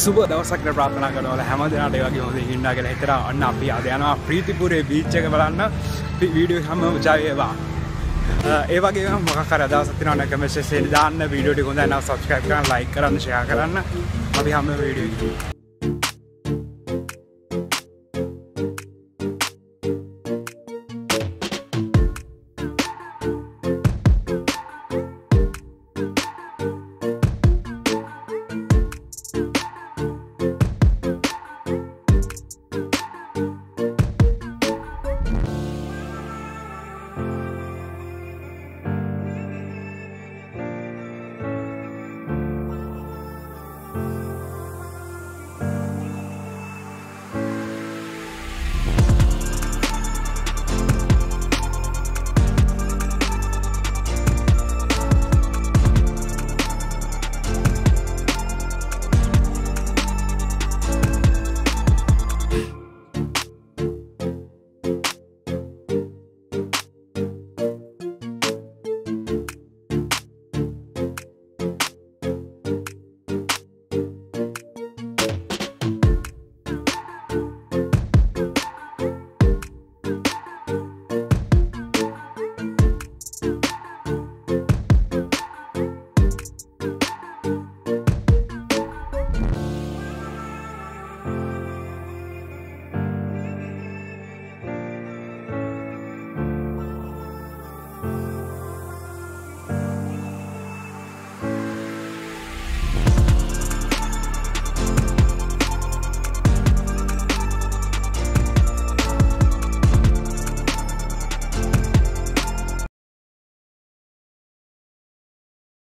සුබ දවසක් කියලා ප්‍රාර්ථනා කරනවා හැම දිනකට ඒ වගේ හොඳින් ඉන්න කියලා හිතලා අන්න අපි ආද යනවා ප්‍රීතිපුරේ බීච් එක බලන්න වීඩියෝ හැම උචාවේවා ඒ වගේම මොකක් හරි අදහසක් තියෙනවා නම් කමෙන්ට් එකේ දාන්න වීඩියෝ ටික හොඳයි නම් subscribe කරන්න like කරන්න share කරන්න අපි හැම වීඩියෝ එකක්